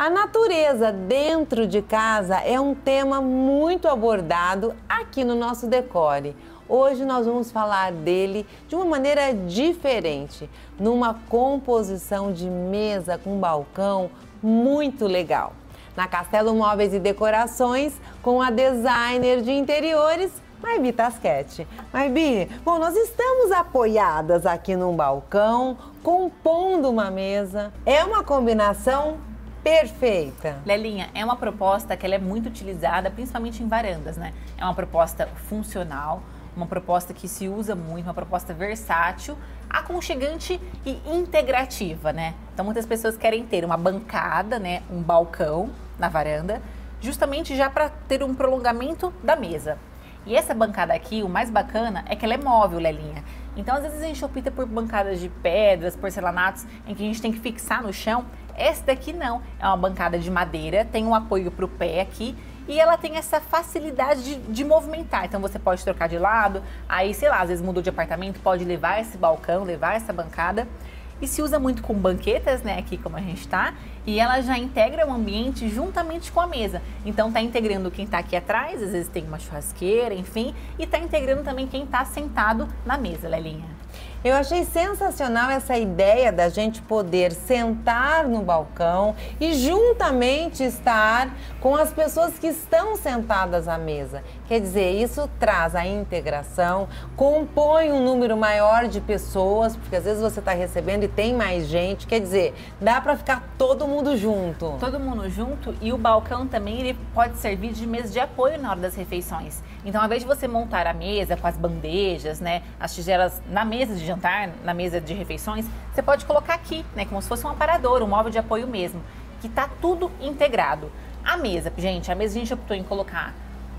A natureza dentro de casa é um tema muito abordado aqui no nosso Decore. Hoje nós vamos falar dele de uma maneira diferente, numa composição de mesa com balcão muito legal. Na Castelo Móveis e Decorações, com a designer de interiores, Maibi Tasquete. Maibi, bom, nós estamos apoiadas aqui num balcão, compondo uma mesa. É uma combinação perfeita. Lelinha, é uma proposta que ela é muito utilizada, principalmente em varandas, né? É uma proposta funcional, uma proposta que se usa muito, uma proposta versátil, aconchegante e integrativa, né? Então muitas pessoas querem ter uma bancada, né, um balcão na varanda, justamente já para ter um prolongamento da mesa. E essa bancada aqui, o mais bacana é que ela é móvel, Lelinha. Então às vezes a gente opta por bancadas de pedras, porcelanatos, em que a gente tem que fixar no chão. Essa daqui não, é uma bancada de madeira, tem um apoio para o pé aqui e ela tem essa facilidade de movimentar. Então você pode trocar de lado, aí sei lá, às vezes mudou de apartamento, pode levar esse balcão, levar essa bancada. E se usa muito com banquetas, né, aqui como a gente tá, e ela já integra o ambiente juntamente com a mesa. Então tá integrando quem tá aqui atrás, às vezes tem uma churrasqueira, enfim, e tá integrando também quem tá sentado na mesa, Lelinha. Eu achei sensacional essa ideia da gente poder sentar no balcão e juntamente estar com as pessoas que estão sentadas à mesa. Quer dizer, isso traz a integração, compõe um número maior de pessoas, porque às vezes você está recebendo e tem mais gente. Quer dizer, dá para ficar todo mundo junto. Todo mundo junto, e o balcão também ele pode servir de mesa de apoio na hora das refeições. Então, ao invés de você montar a mesa com as bandejas, né, as tigelas na mesa de jantar, na mesa de refeições, você pode colocar aqui, né, como se fosse um aparador, um móvel de apoio mesmo, que tá tudo integrado. A mesa, gente optou em colocar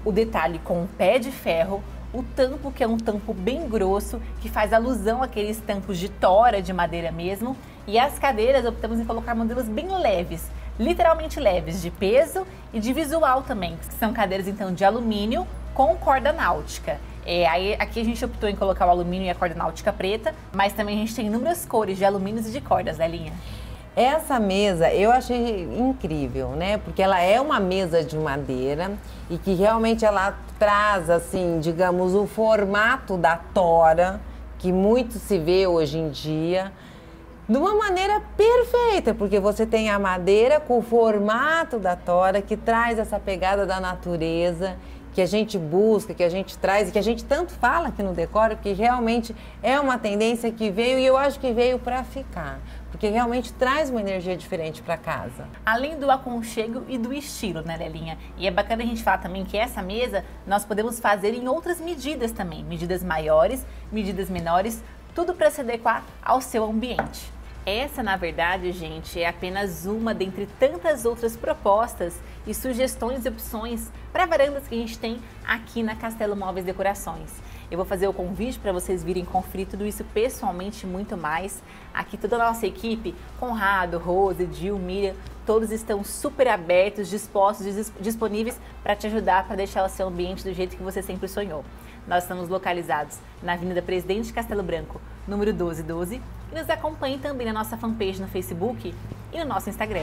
o detalhe com um pé de ferro, o tampo, que é um tampo bem grosso, que faz alusão àqueles tampos de tora, de madeira mesmo, e as cadeiras optamos em colocar modelos bem leves, literalmente leves, de peso e de visual também, que são cadeiras então de alumínio com corda náutica. Aí, aqui a gente optou em colocar o alumínio e a corda náutica preta, mas também a gente tem inúmeras cores de alumínios e de cordas, Lelinha. Essa mesa eu achei incrível, né? Porque ela é uma mesa de madeira e que realmente ela traz, assim, digamos, o formato da tora, que muito se vê hoje em dia, de uma maneira perfeita, porque você tem a madeira com o formato da tora, que traz essa pegada da natureza, que a gente busca, que a gente traz e que a gente tanto fala aqui no Decore, porque realmente é uma tendência que veio, e eu acho que veio para ficar, porque realmente traz uma energia diferente para casa. Além do aconchego e do estilo, né, Lelinha? E é bacana a gente falar também que essa mesa nós podemos fazer em outras medidas também, medidas maiores, medidas menores, tudo para se adequar ao seu ambiente. Essa, na verdade, gente, é apenas uma dentre tantas outras propostas e sugestões e opções para varandas que a gente tem aqui na Castelo Móveis e Decorações. Eu vou fazer o convite para vocês virem conferir tudo isso pessoalmente e muito mais. Aqui toda a nossa equipe, Conrado, Rosa, Gil, Miriam, todos estão super abertos, dispostos e disponíveis para te ajudar, para deixar o seu ambiente do jeito que você sempre sonhou. Nós estamos localizados na Avenida Presidente de Castelo Branco, número 1212, e nos acompanhe também na nossa fanpage no Facebook e no nosso Instagram.